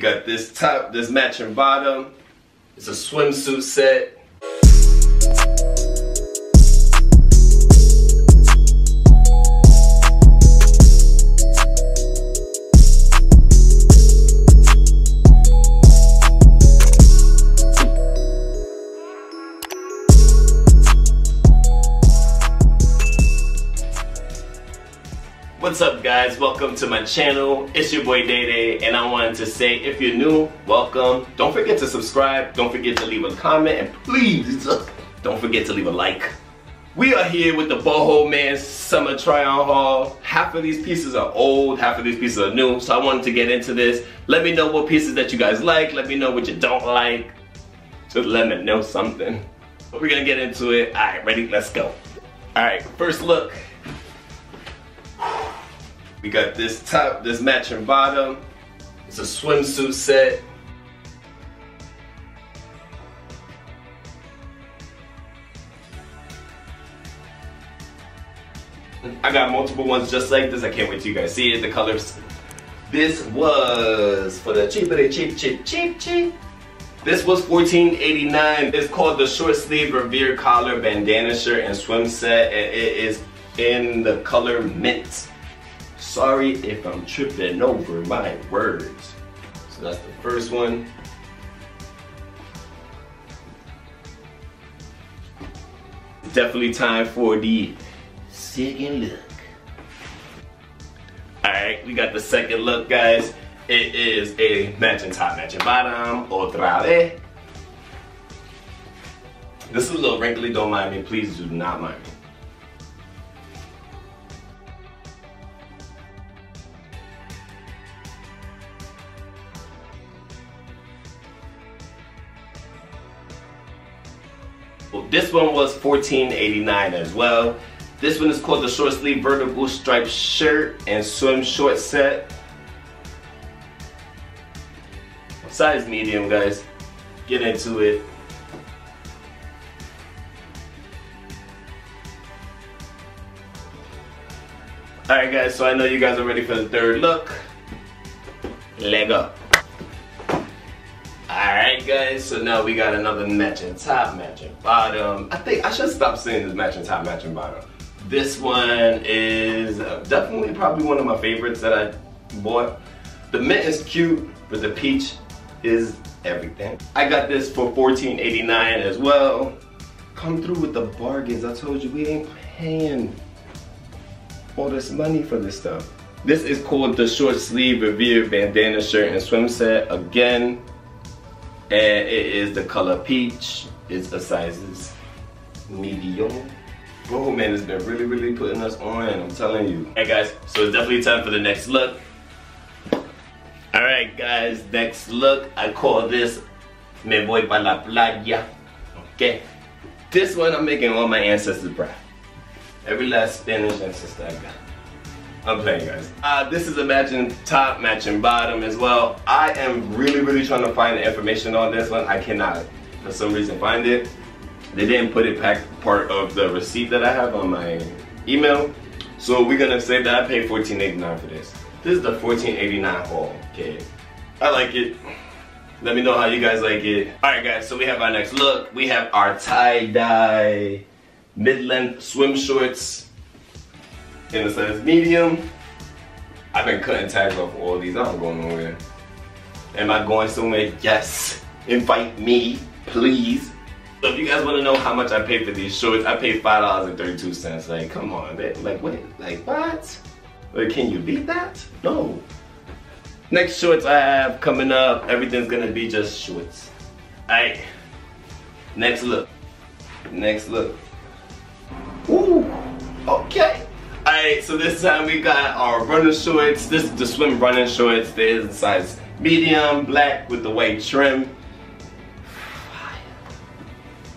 You got this top, this matching bottom. It's a swimsuit set. What's up guys, welcome to my channel. It's your boy Day Day, and I wanted to say, if you're new, welcome. Don't forget to subscribe, don't forget to leave a comment, and please don't forget to leave a like. We are here with the BoohooMAN Summer Try-On Haul. Half of these pieces are old, half of these pieces are new, so I wanted to get into this. Let me know what pieces that you guys like, let me know what you don't like. Just let me know something. But we're gonna get into it. Alright, ready? Let's go. Alright, first look. We got this top, this matching bottom. It's a swimsuit set. I got multiple ones just like this. I can't wait till you guys see it, the colors. This was for the cheap. This was $14.89. It's called the short sleeve Revere collar bandana shirt and swim set, and it is in the color mint. Sorry if I'm tripping over my words. So that's the first one. Definitely time for the second look. Alright, we got the second look, guys. It is a matching top, matching bottom. Otra vez. This is a little wrinkly, don't mind me. Please do not mind me. Well, this one was $14.89 as well. This one is called the short sleeve vertical striped shirt and swim short set. Size medium, guys. Get into it. Alright guys, so I know you guys are ready for the third look. Let's go. Alright guys, so now we got another matching top, matching bottom. I think I should stop saying this matching top, matching bottom. This one is definitely probably one of my favorites that I bought. The mint is cute, but the peach is everything. I got this for $14.89 as well. Come through with the bargains. I told you we ain't paying all this money for this stuff. This is called the short sleeve Revere bandana shirt and swim set again. And it is the color peach. It's a sizes medium. BoohooMAN has been really putting us on, I'm telling you. Alright guys, so it's definitely time for the next look. Alright guys, next look. I call this Me Voy Pa La Playa. Okay. This one I'm making all my ancestors proud. Every last Spanish ancestor I got. I'm playing, guys. This is a matching top, matching bottom as well. I am really trying to find the information on this one. I cannot, for some reason, find it. They didn't put it back part of the receipt that I have on my email. So we're gonna say that I paid $14.89 for this. This is the $14.89 haul, okay. I like it. Let me know how you guys like it. All right, guys, so we have our next look. We have our tie-dye mid-length swim shorts. In the size medium. I've been cutting tags off all these. I don't go nowhere. Am I going somewhere? Yes. Invite me, please. So if you guys want to know how much I paid for these shorts, I paid $5.32. Like, come on, man. Like, what? Like, what? Like, can you beat that? No. Next shorts I have coming up, everything's gonna be just shorts. Alright. Next look. Next look. Ooh. Okay. Alright, so this time we got our running shorts. This is the swim running shorts. There's a size medium, black with the white trim.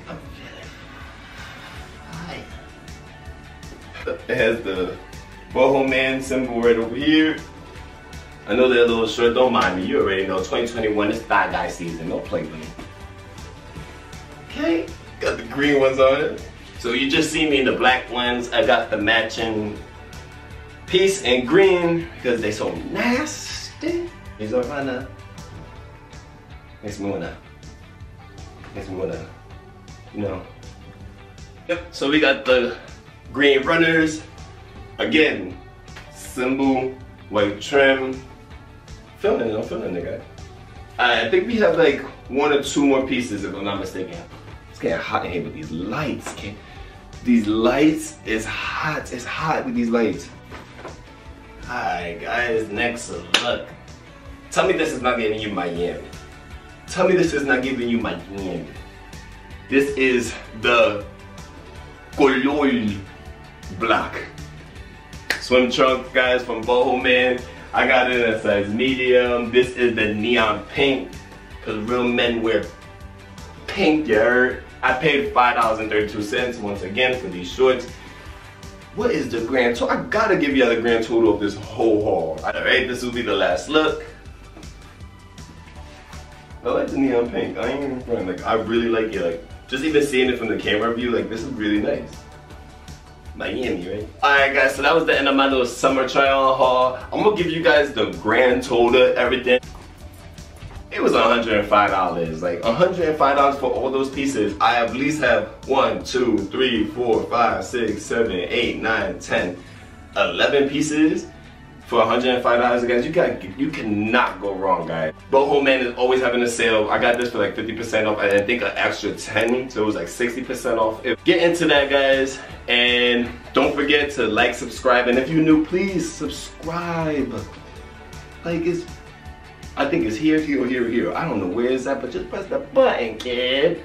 I'm feeling fire. It has the BoohooMAN symbol right over here. I know they're a little short, don't mind me. You already know, 2021 is thigh dye season. Don't play with me. Okay, got the green ones on it. So you just see me in the black ones. I got the matching piece in green because they so nasty. These are runner makes me wanna, you know. Yep, so we got the green runners. Again, symbol, white trim. Feeling it, I'm feeling it, guys. I think we have like one or two more pieces if I'm not mistaken. It's getting hot in here with these lights. These lights, it's hot with these lights. Alright guys, next look. Tell me this is not giving you Miami. Tell me this is not giving you Miami. This is the Kolol block. Swim trunks, guys, from BoohooMAN. I got it in a size medium. This is the neon pink, because real men wear pink, you heard? I paid $5.32 once again for these shorts. What is the grand total? I gotta give y'all the grand total of this whole haul. Alright, this will be the last look. I like the neon pink. I ain't even front. Like, I really like it. Like, just even seeing it from the camera view, like, this is really nice. Miami, right? Alright guys, so that was the end of my little summer try-on haul. I'm gonna give you guys the grand total, everything. It was $105. Like, $105 for all those pieces. I at least have 1, 2, 3, 4, 5, 6, 7, 8, 9, 10, 11 pieces for $105, guys. You cannot go wrong, guys. BoohooMAN is always having a sale. I got this for like 50% off, and I think an extra 10, so it was like 60% off. Get into that, guys, and don't forget to like, subscribe, and if you're new, please subscribe. Like, it's... I think it's here, here, or here, or here. I don't know where it's at, but just press the button, kid.